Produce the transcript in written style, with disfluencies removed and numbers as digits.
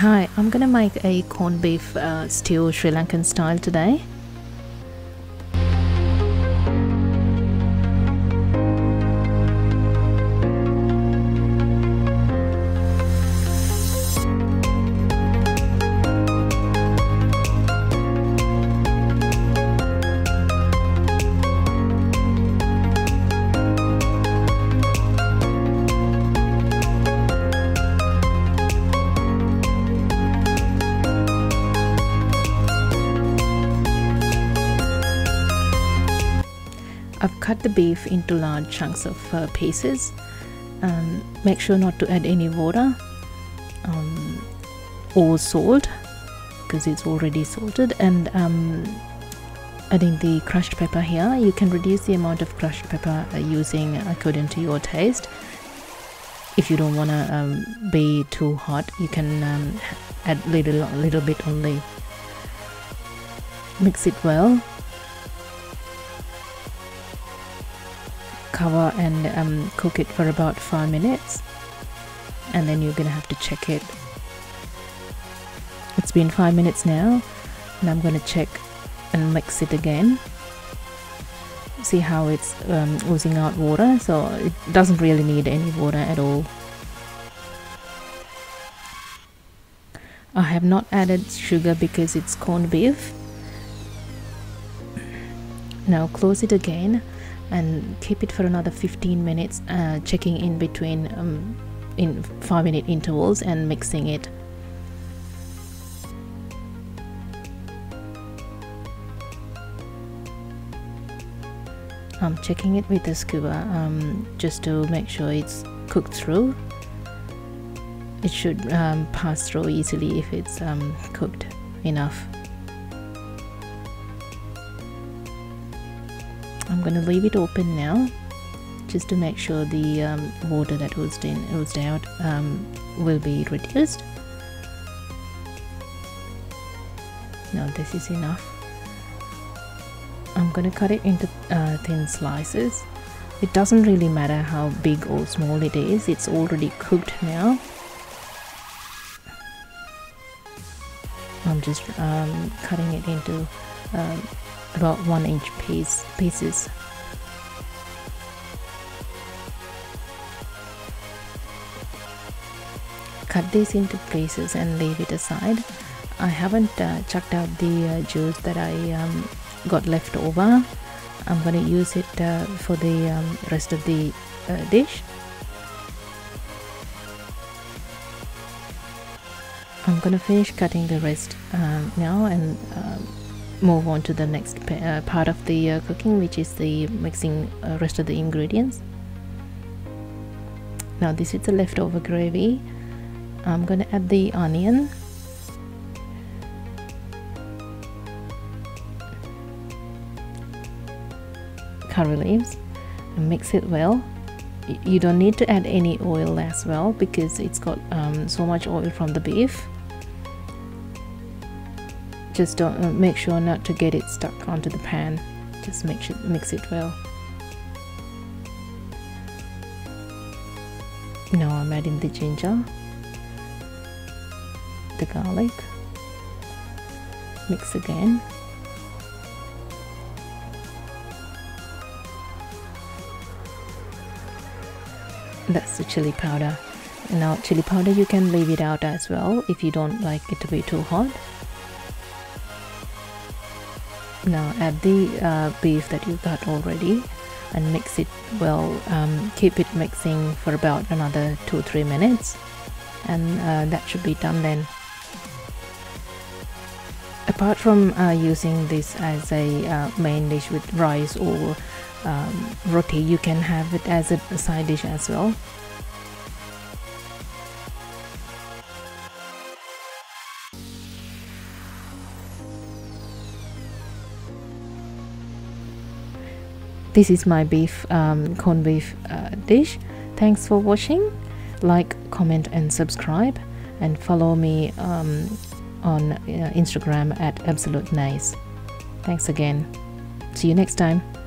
Hi, I'm gonna make a corned beef stew Sri Lankan style today. I've cut the beef into large chunks of pieces. Make sure not to add any water or salt because it's already salted, and adding the crushed pepper here. You can reduce the amount of crushed pepper using according to your taste. If you don't want to be too hot, you can add little bit only. Mix it well. Cover and cook it for about 5 minutes, and then you're gonna have to check it. It's been 5 minutes now, and I'm gonna check and mix it again. See how it's oozing out water, so it doesn't really need any water at all. I have not added sugar because it's corned beef. Now close it again and keep it for another 15 minutes, checking in between in 5-minute intervals and mixing it. I'm checking it with a skewer just to make sure it's cooked through. It should pass through easily if it's cooked enough. I'm going to leave it open now just to make sure the water that oozed out will be reduced. Now this is enough. I'm going to cut it into thin slices. It doesn't really matter how big or small it is, it's already cooked now. I'm just cutting it into about 1-inch pieces. Cut these into pieces and leave it aside. I haven't chucked out the juice that I got left over. I'm going to use it for the rest of the dish. I'm going to finish cutting the rest now and move on to the next part of the cooking, which is the mixing rest of the ingredients. Now this is the leftover gravy. I'm going to add the onion. Curry leaves. And mix it well. You don't need to add any oil as well because it's got so much oil from the beef. Just don't make sure not to get it stuck onto the pan. Just make sure mix it well. Now I'm adding the ginger, the garlic. Mix again. That's the chili powder. Now chili powder, you can leave it out as well if you don't like it to be too hot. Now add the beef that you cut already and mix it well. Keep it mixing for about another 2-3 minutes, and that should be done then. Apart from using this as a main dish with rice or roti, you can have it as a side dish as well. This is my beef, corned beef dish. Thanks for watching. Like, comment and subscribe, and follow me on Instagram at Absolute Ney's. Thanks again. See you next time.